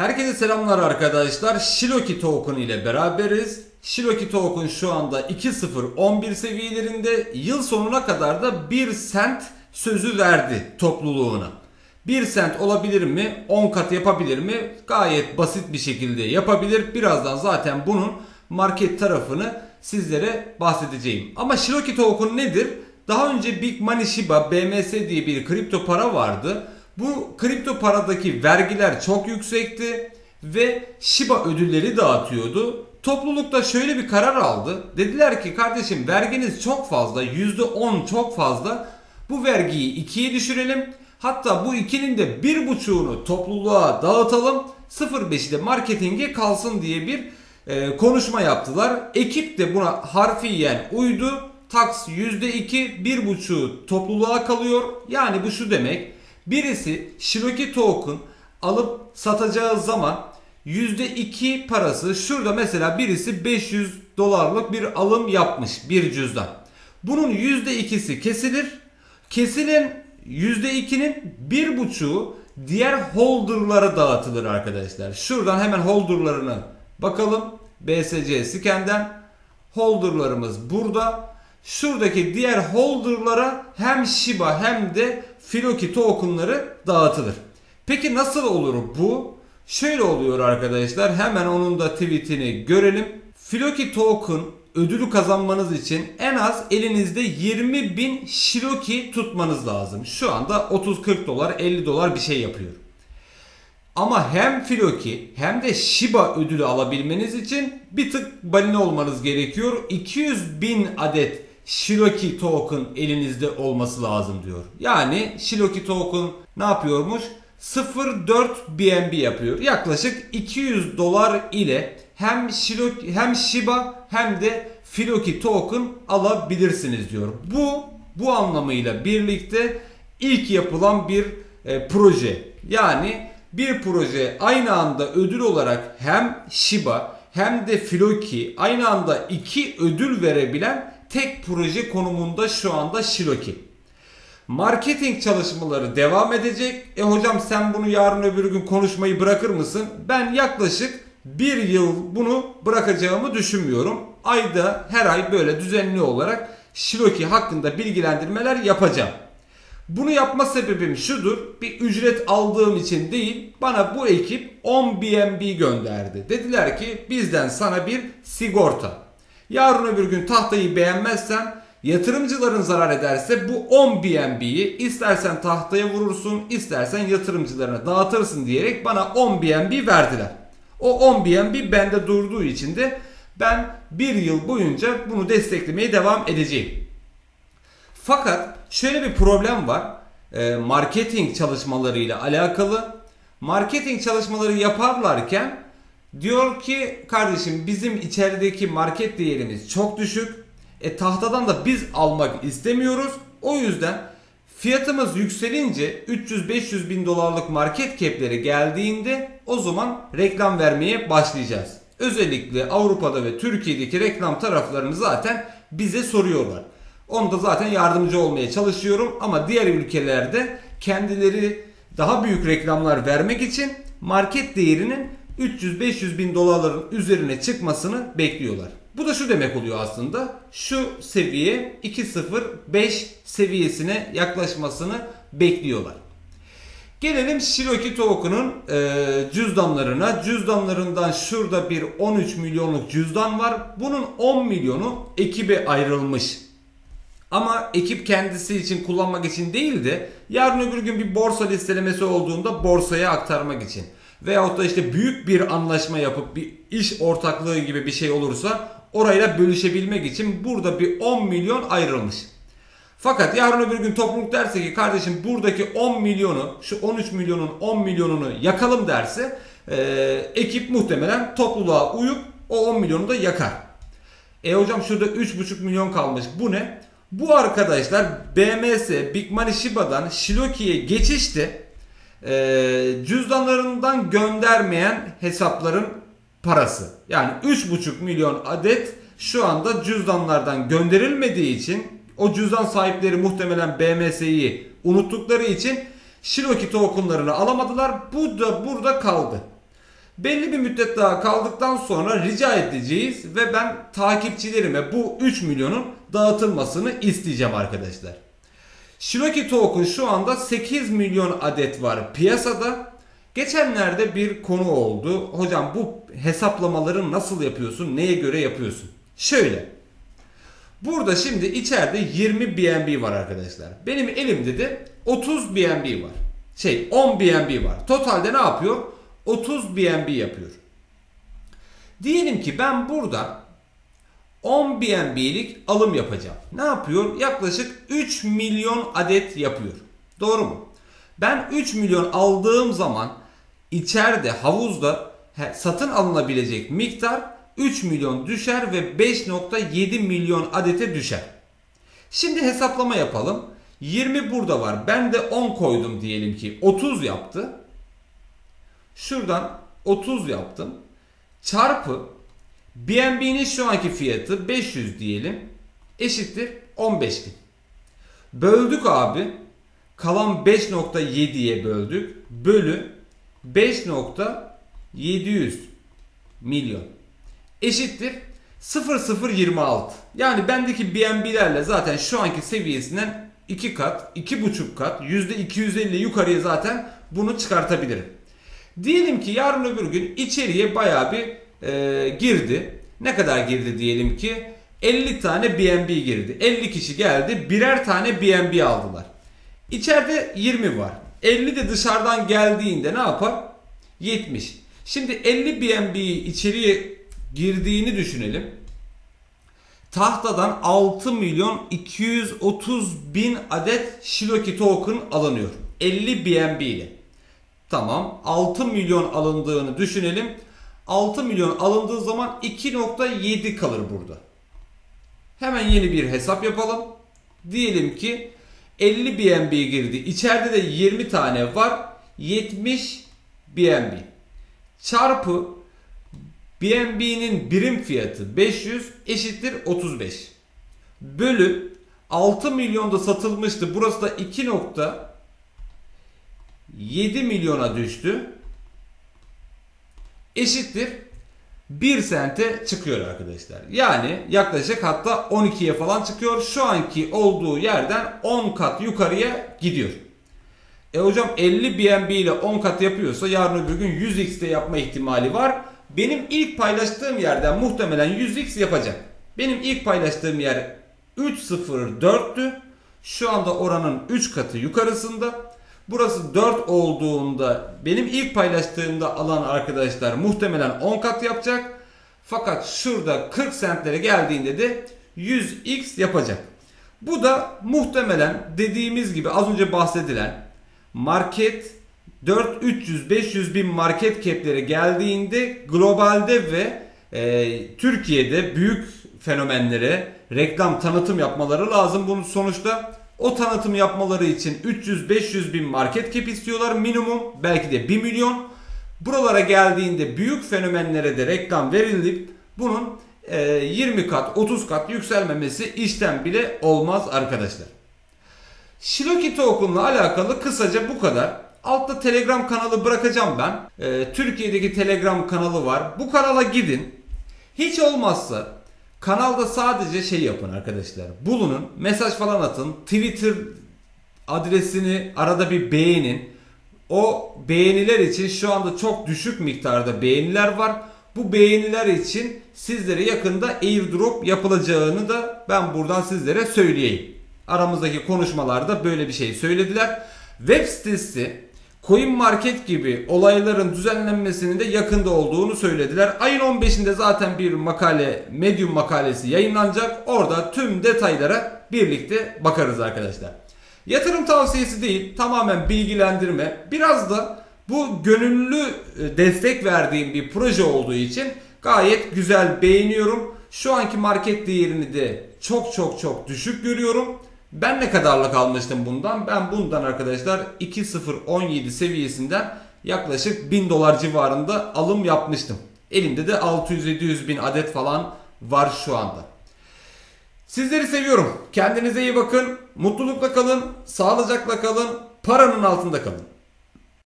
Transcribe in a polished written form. Herkese selamlar arkadaşlar. Shiroki token ile beraberiz. Shiroki token şu anda 2.0.11 seviyelerinde, yıl sonuna kadar da 1 sent sözü verdi topluluğuna. 1 sent olabilir mi? 10 kat yapabilir mi? Gayet basit bir şekilde yapabilir. Birazdan zaten bunun market tarafını sizlere bahsedeceğim. Ama Shiroki token nedir? Daha önce Big Money Shiba BMS diye bir kripto para vardı. Bu kripto paradaki vergiler çok yüksekti ve Shiba ödülleri dağıtıyordu. Toplulukta şöyle bir karar aldı. Dediler ki kardeşim verginiz çok fazla, %10 çok fazla. Bu vergiyi 2'ye düşürelim. Hatta bu 2'nin de 1.5'unu topluluğa dağıtalım. 0.5'i de marketinge kalsın diye bir konuşma yaptılar. Ekip de buna harfiyen uydu. Tax %2, 1.5'u topluluğa kalıyor. Yani bu şu demek. Birisi Shiroki token alıp satacağı zaman %2 parası, şurada mesela birisi 500 dolarlık bir alım yapmış bir cüzdan. Bunun %2'si kesilir. Kesilen %2'nin 1.5'u diğer holder'lara dağıtılır arkadaşlar. Şuradan hemen holder'larına bakalım. BSC Scan'den holder'larımız burada. Şuradaki diğer holder'lara hem Shiba hem de Floki token'ları dağıtılır. Peki nasıl olur bu? Şöyle oluyor arkadaşlar. Hemen onun da tweetini görelim. Floki token ödülü kazanmanız için en az elinizde 20.000 Shiroki tutmanız lazım. Şu anda 30-40 dolar 50 dolar bir şey yapıyor. Ama hem Floki hem de Shiba ödülü alabilmeniz için bir tık balina olmanız gerekiyor. 200.000 adet Shiroki token elinizde olması lazım diyor. Yani Shiroki token ne yapıyormuş? 0.4 BNB yapıyor. Yaklaşık 200 dolar ile hem Shiba hem de Floki token alabilirsiniz diyor. Bu anlamıyla birlikte ilk yapılan bir proje. Yani bir proje aynı anda ödül olarak hem Shiba hem de Floki, aynı anda iki ödül verebilen tek proje konumunda şu anda Shiroki. Marketing çalışmaları devam edecek. Hocam sen bunu yarın öbür gün konuşmayı bırakır mısın? Ben yaklaşık bir yıl bunu bırakacağımı düşünmüyorum. Her ay böyle düzenli olarak Shiroki hakkında bilgilendirmeler yapacağım. Bunu yapma sebebim şudur. Bir ücret aldığım için değil. Bana bu ekip 10 BNB gönderdi. Dediler ki bizden sana bir sigorta. Yarın öbür gün tahtayı beğenmezsen, yatırımcıların zarar ederse bu 10 BNB'yi istersen tahtaya vurursun, istersen yatırımcılarına dağıtırsın diyerek bana 10 BNB verdiler. O 10 BNB bende durduğu için de ben bir yıl boyunca bunu desteklemeye devam edeceğim. Fakat şöyle bir problem var. Marketing çalışmalarıyla alakalı. Marketing çalışmaları yaparlarken diyor ki kardeşim bizim içerideki market değerimiz çok düşük. Tahtadan da biz almak istemiyoruz. O yüzden fiyatımız yükselince 300-500 bin dolarlık market cap'leri geldiğinde o zaman reklam vermeye başlayacağız. Özellikle Avrupa'da ve Türkiye'deki reklam taraflarını zaten bize soruyorlar. Onda zaten yardımcı olmaya çalışıyorum ama diğer ülkelerde kendileri daha büyük reklamlar vermek için market değerinin 300-500 bin dolarların üzerine çıkmasını bekliyorlar. Bu da şu demek oluyor aslında. Şu seviye 2.0.5 seviyesine yaklaşmasını bekliyorlar. Gelelim Shiroki token'ın cüzdanlarına. Cüzdanlarından şurada bir 13 milyonluk cüzdan var. Bunun 10 milyonu ekibe ayrılmış. Ama ekip kendisi için kullanmak için değil de yarın öbür gün bir borsa listelemesi olduğunda borsaya aktarmak için. Veyahut da işte büyük bir anlaşma yapıp bir iş ortaklığı gibi bir şey olursa orayla bölüşebilmek için burada bir 10 milyon ayrılmış. Fakat yarın öbür gün topluluk derse ki kardeşim buradaki 10 milyonu şu 13 milyonun 10 milyonunu yakalım derse ekip muhtemelen topluluğa uyup o 10 milyonu da yakar. Hocam şurada 3.5 milyon kalmış, bu ne? Bu arkadaşlar BMS Big Money Shiba'dan Shiroki'ye geçişte cüzdanlarından göndermeyen hesapların parası. Yani 3.5 milyon adet şu anda cüzdanlardan gönderilmediği için o cüzdan sahipleri muhtemelen BMS'yi unuttukları için Shiroki tokenlarını alamadılar. Bu da burada kaldı. Belli bir müddet daha kaldıktan sonra rica edeceğiz ve ben takipçilerime bu 3 milyonun dağıtılmasını isteyeceğim arkadaşlar. Shiroki token şu anda 8 milyon adet var piyasada. Geçenlerde bir konu oldu. Hocam bu hesaplamaları nasıl yapıyorsun? Neye göre yapıyorsun? Şöyle. Burada şimdi içeride 20 BNB var arkadaşlar. Benim elimde de 30 BNB var. 10 BNB var. Totalde ne yapıyor? 30 BNB yapıyor. Diyelim ki ben burada 10 BNB'lik alım yapacağım. Ne yapıyor? Yaklaşık 3 milyon adet yapıyor. Doğru mu? Ben 3 milyon aldığım zaman içeride havuzda satın alınabilecek miktar 3 milyon düşer ve 5.7 milyon adete düşer. Şimdi hesaplama yapalım. 20 burada var. Ben de 10 koydum diyelim ki 30 yaptı. Şuradan 30 yaptım. Çarpı BNB'nin şu anki fiyatı 500 diyelim. Eşittir 15.000. Böldük abi. Kalan 5.7'ye böldük. Bölü 5.700 milyon. Eşittir 0.026. Yani bendeki BNB'lerle zaten şu anki seviyesinden 2 kat, 2.5 kat, %250 yukarıya zaten bunu çıkartabilirim. Diyelim ki yarın öbür gün içeriye bayağı bir girdi. Ne kadar girdi diyelim ki? 50 tane BNB girdi. 50 kişi geldi. Birer tane BNB aldılar. İçeride 20 var. 50 de dışarıdan geldiğinde ne yapar? 70. Şimdi 50 BNB'yi içeriye girdiğini düşünelim. Tahtadan 6 milyon 230 bin adet Shiroki token alınıyor. 50 BNB ile. Tamam. 6 milyon alındığını düşünelim. 6 milyon alındığı zaman 2.7 kalır burada. Hemen yeni bir hesap yapalım. Diyelim ki 50 BNB girdi. İçeride de 20 tane var. 70 BNB. Çarpı BNB'nin birim fiyatı 500 eşittir 35. Bölü 6 milyonda satılmıştı. Burası da 2.7 milyona düştü. Eşittir 1 sente çıkıyor arkadaşlar. Yani yaklaşık hatta 12'ye falan çıkıyor. Şu anki olduğu yerden 10 kat yukarıya gidiyor. E hocam 50 BNB ile 10 kat yapıyorsa yarın öbür gün 100x'de yapma ihtimali var. Benim ilk paylaştığım yerden muhtemelen 100x yapacak. Benim ilk paylaştığım yer 3.04'tü. Şu anda oranın 3 katı yukarısında. Burası 4 olduğunda benim ilk paylaştığımda alan arkadaşlar muhtemelen 10 kat yapacak. Fakat şurada 40 centlere geldiğinde de 100x yapacak. Bu da muhtemelen dediğimiz gibi az önce bahsedilen market 4-300-500 bin market cap'lere geldiğinde globalde ve Türkiye'de büyük fenomenlere reklam tanıtım yapmaları lazım. Bunun sonuçta o tanıtım yapmaları için 300-500 bin market cap istiyorlar minimum. Belki de 1 milyon. Buralara geldiğinde büyük fenomenlere de reklam verilip bunun 20 kat 30 kat yükselmemesi işten bile olmaz arkadaşlar. Shiroki token'la alakalı kısaca bu kadar. Altta Telegram kanalı bırakacağım ben. Türkiye'deki Telegram kanalı var. Bu kanala gidin. Hiç olmazsa kanalda sadece yapın arkadaşlar. Bulunun, mesaj falan atın. Twitter adresini arada bir beğenin. O beğeniler için şu anda çok düşük miktarda beğeniler var. Bu beğeniler için sizlere yakında airdrop yapılacağını da ben buradan sizlere söyleyeyim. Aramızdaki konuşmalarda böyle bir şey söylediler. Web sitesi CoinMarket gibi olayların düzenlenmesinin de yakında olduğunu söylediler. Ayın 15'inde zaten bir makale, Medium makalesi yayınlanacak. Orada tüm detaylara birlikte bakarız arkadaşlar. Yatırım tavsiyesi değil, tamamen bilgilendirme. Biraz da bu gönüllü destek verdiğim bir proje olduğu için gayet güzel beğeniyorum. Şu anki market değerini de çok düşük görüyorum. Ben ne kadarlık almıştım bundan? Ben bundan arkadaşlar 2.017 seviyesinden yaklaşık 1000 dolar civarında alım yapmıştım. Elimde de 600-700 bin adet falan var şu anda. Sizleri seviyorum. Kendinize iyi bakın. Mutlulukla kalın. Sağlıcakla kalın. Paranın altında kalın.